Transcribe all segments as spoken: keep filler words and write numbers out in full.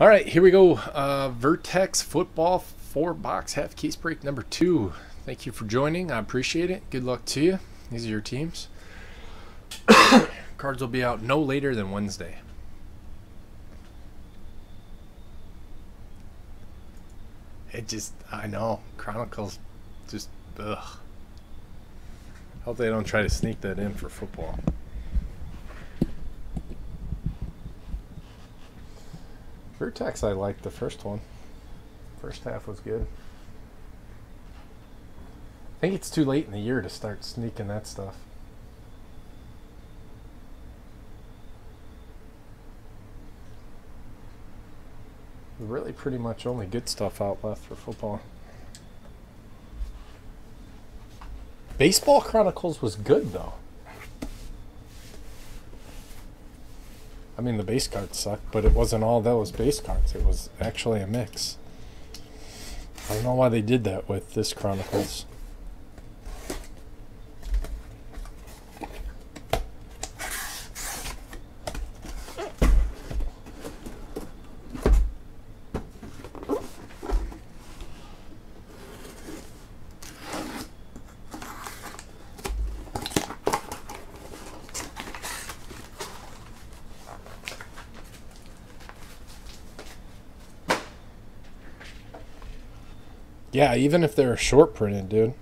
All right, here we go. Uh, Vertex Football four box half case break number two. Thank you for joining. I appreciate it. Good luck to you. These are your teams. Cards will be out no later than Wednesday. It just, I know, Chronicles just, ugh. I hope they don't try to sneak that in for football. Vertex, I liked the first one. First half was good. I think it's too late in the year to start sneaking that stuff. Really pretty much only good stuff out left for football. Baseball Chronicles was good, though. I mean, the base cards sucked, but it wasn't all those base cards. It was actually a mix. I don't know why they did that with this Chronicles. Yeah, even if they're short printed, dude.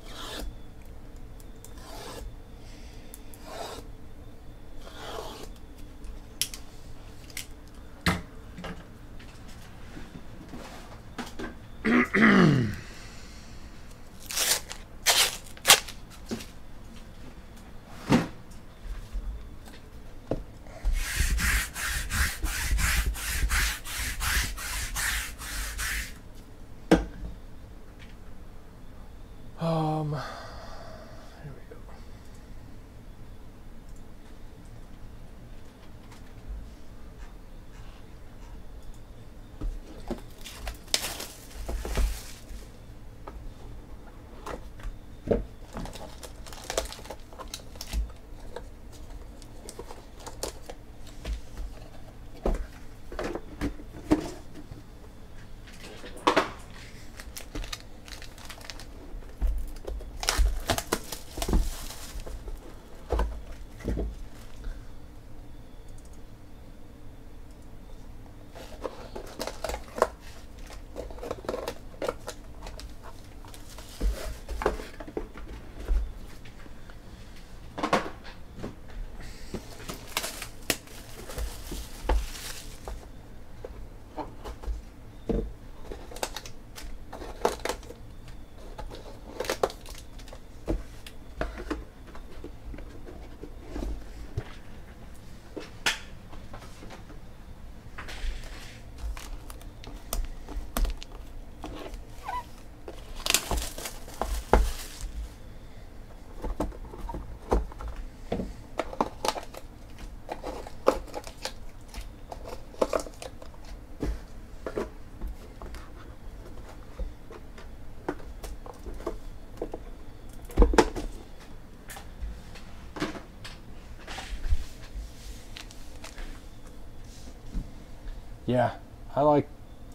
Yeah, I like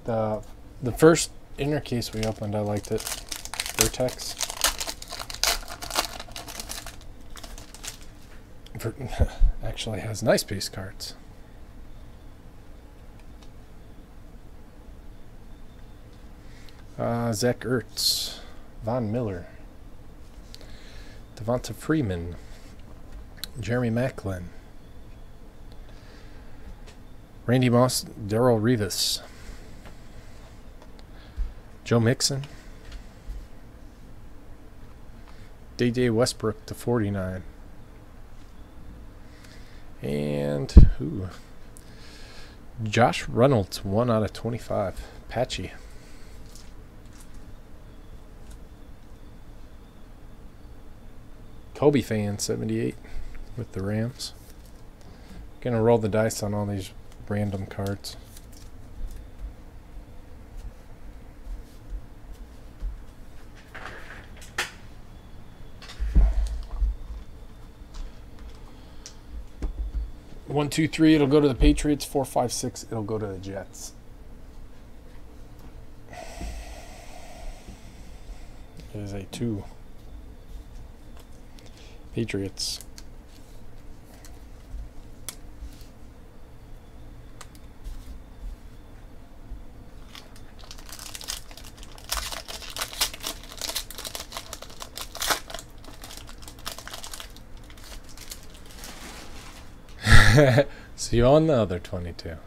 the the first inner case we opened. I liked it. Vertex. Ver actually has nice base cards. Uh, Zach Ertz, Von Miller, Devonta Freeman, Jeremy Maclin. Randy Moss, Darrell Revis, Joe Mixon, D J Westbrook to forty-nine, and who? Josh Reynolds, one out of twenty-five, Patchy. Kobe fan, seventy-eight, with the Rams. Gonna roll the dice on all these random cards. One, two, three, it'll go to the Patriots. Four, five, six, it'll go to the Jets. It is a two. Patriots. See you on the other twenty-two.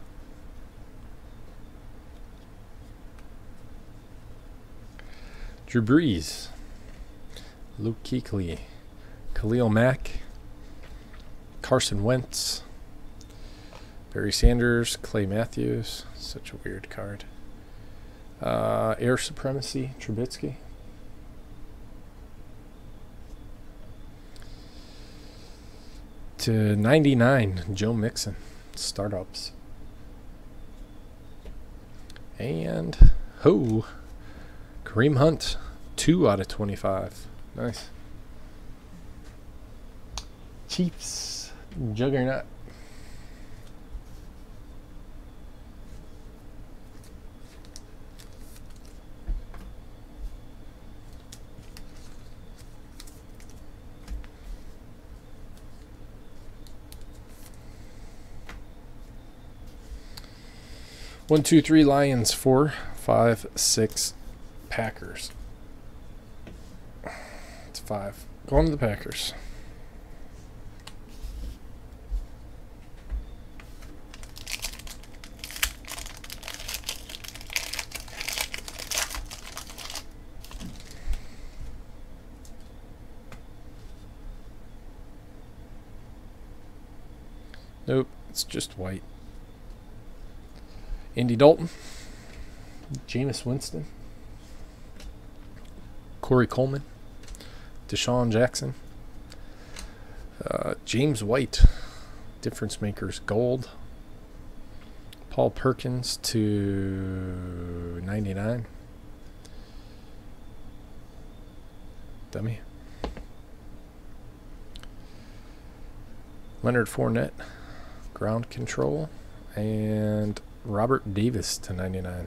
Drew Brees, Luke Kuechly, Khalil Mack, Carson Wentz, Barry Sanders, Clay Matthews. Such a weird card. Uh, Air Supremacy, Trubisky. To ninety-nine, Joe Mixon, startups. And who? Oh, Kareem Hunt, two out of twenty-five. Nice. Chiefs, Juggernaut. One, two, three, Lions, four, five, six, Packers. It's five. Going to the Packers. Nope, it's just white. Andy Dalton, Jameis Winston, Corey Coleman, Deshaun Jackson, uh, James White, Difference Makers Gold, Paul Perkins to ninety-nine, dummy, Leonard Fournette, Ground Control, and Robert Davis to ninety-nine.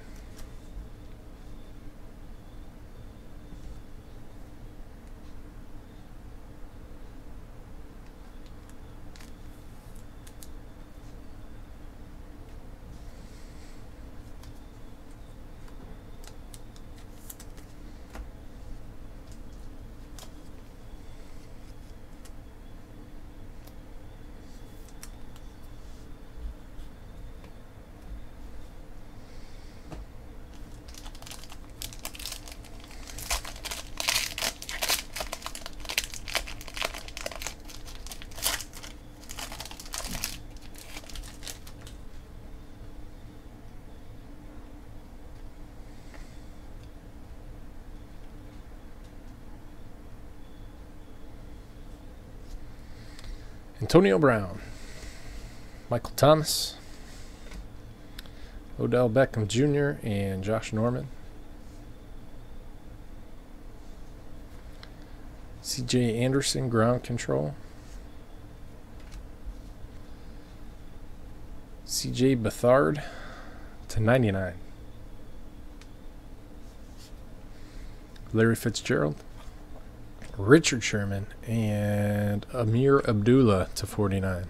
Antonio Brown, Michael Thomas, Odell Beckham Junior, and Josh Norman. C J Anderson, Ground Control. C J Beathard to ninety-nine. Larry Fitzgerald, Richard Sherman, and Amir Abdullah to forty-nine.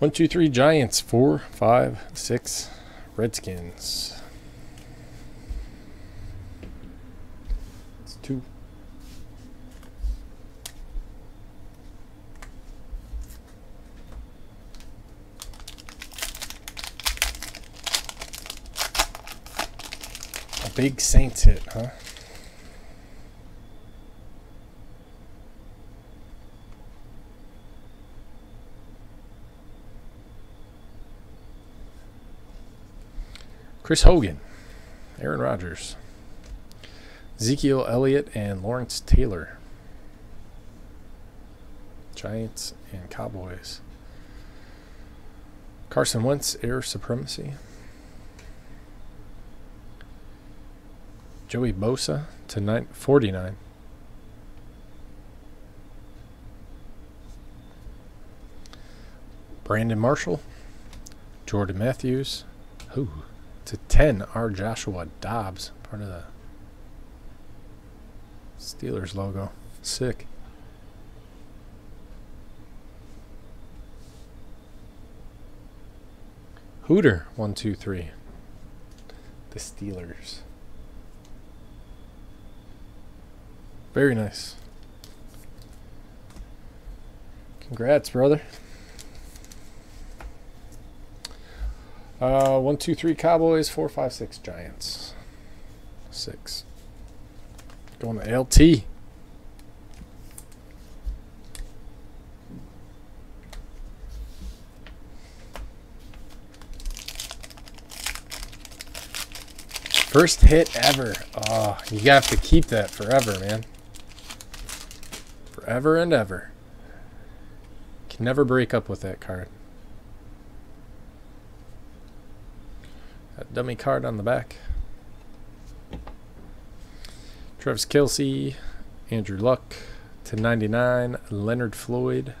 One, two, three, Giants, four, five, six, Redskins. It's two. Big Saints hit, huh? Chris Hogan, Aaron Rodgers, Ezekiel Elliott, and Lawrence Taylor. Giants and Cowboys. Carson Wentz, Air Supremacy. Joey Bosa to nine, forty-nine. Brandon Marshall. Jordan Matthews. Ooh, to ten, R. Joshua Dobbs. Part of the Steelers logo. Sick. Hooter, one, two, three. The Steelers. Very nice. Congrats, brother. Uh, one, two, three, Cowboys. Four, five, six, Giants. Six. Going to L T. First hit ever. Oh, you have to keep that forever, man. Forever and ever. Can never break up with that card. That dummy card on the back. Travis Kelce, Andrew Luck to ninety-nine, Leonard Floyd,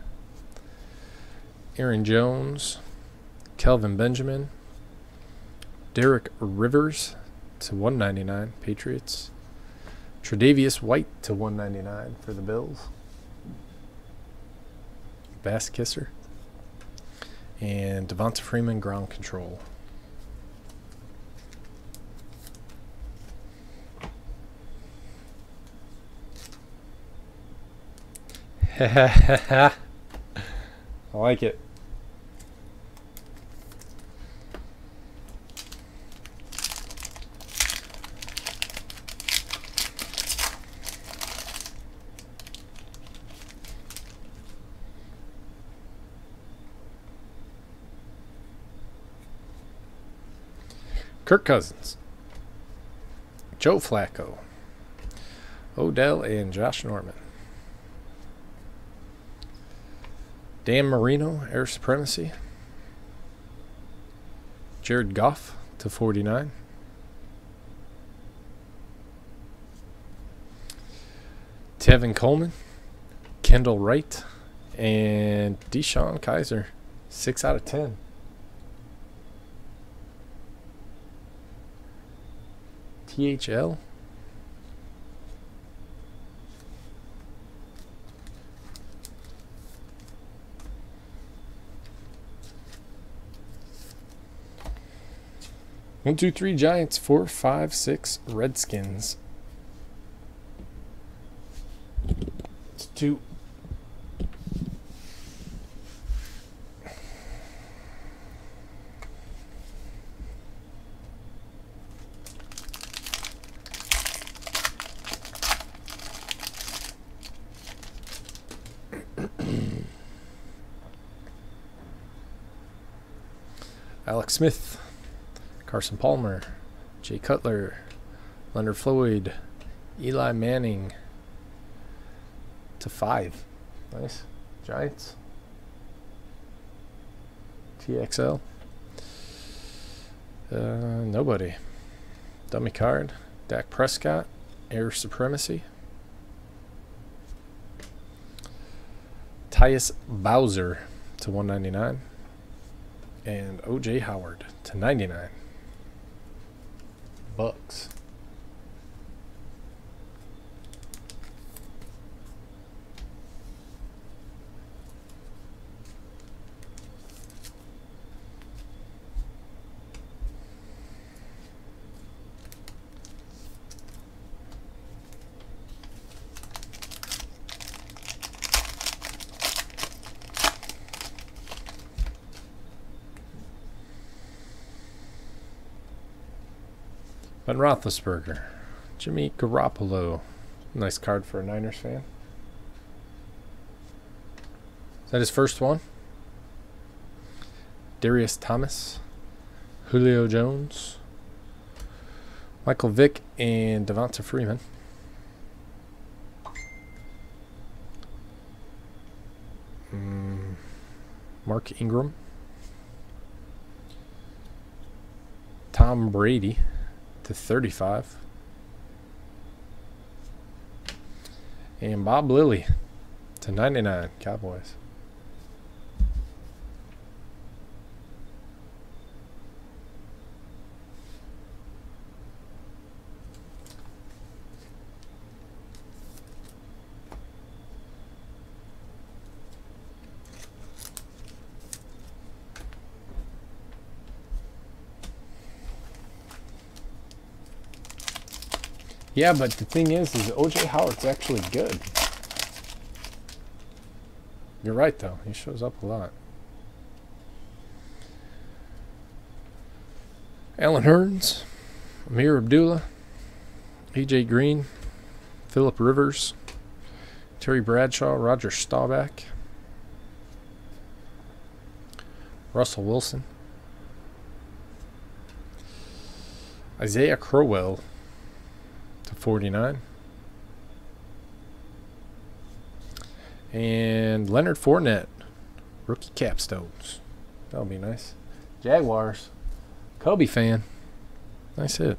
Aaron Jones, Kelvin Benjamin, Derek Rivers to one ninety-nine, Patriots. Tre'Davious White to one ninety-nine for the Bills. Bass Kisser. And Devonta Freeman, Ground Control. I like it. Kirk Cousins, Joe Flacco, Odell and Josh Norman, Dan Marino, Air Supremacy, Jared Goff to forty-nine, Tevin Coleman, Kendall Wright, and Deshaun Kaiser, six out of ten. T H L. One, two, three, Giants. Four, five, six, Redskins. It's two. Alex Smith, Carson Palmer, Jay Cutler, Leonard Floyd, Eli Manning to five. Nice. Giants. T X L. Uh, nobody. Dummy card. Dak Prescott, Air Supremacy. Tyus Bowser to one ninety-nine. And O J Howard to ninety-nine. Bucks. Ben Roethlisberger, Jimmy Garoppolo, nice card for a Niners fan. Is that his first one? Darius Thomas, Julio Jones, Michael Vick, and Devonta Freeman. Mm, Mark Ingram, Tom Brady to thirty-five, And Bob Lilly to ninety-nine, Cowboys. Yeah, but the thing is, is O J Howard's actually good. You're right, though. He shows up a lot. Alan Hearns, Amir Abdullah, A J Green, Phillip Rivers, Terry Bradshaw, Roger Staubach, Russell Wilson, Isaiah Crowell, forty-nine, and Leonard Fournette, rookie capstones. That'll be nice. Jaguars, Kobe fan. Nice hit.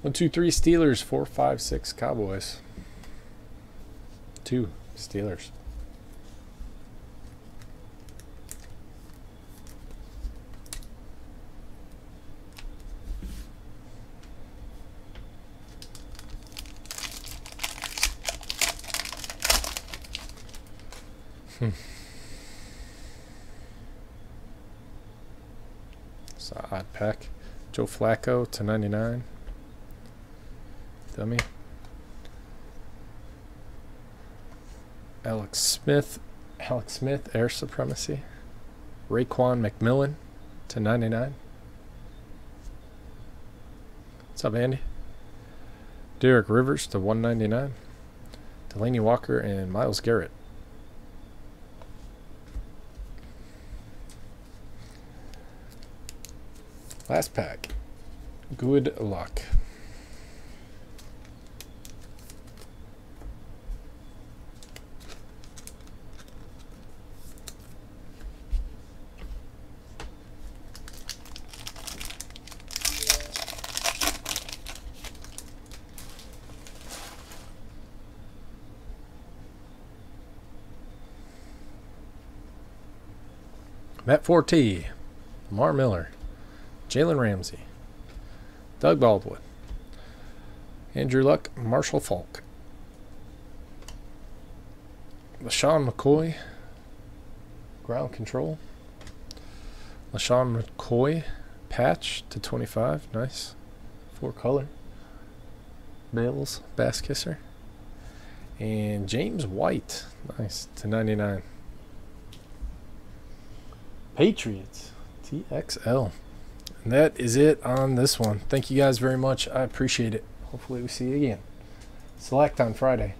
One, two, three Steelers. Four, five, six Cowboys. Two Steelers. It's an odd pack. Joe Flacco to ninety-nine. Dummy. Alex Smith. Alex Smith, Air Supremacy. Raekwon McMillan to ninety-nine. What's up, Andy? Derek Rivers to one ninety-nine. Delaney Walker and Myles Garrett. Last pack. Good luck. Matt Forte, Lamar Miller, Jalen Ramsey, Doug Baldwin, Andrew Luck, Marshall Faulk, LaShawn McCoy, Ground Control, LaShawn McCoy, patch to twenty-five, nice, four color, Bales, Bass Kisser, and James White, nice, to ninety-nine. Patriots, T X L. And that is it on this one. Thank you guys very much. I appreciate it. Hopefully we see you again. Select on Friday.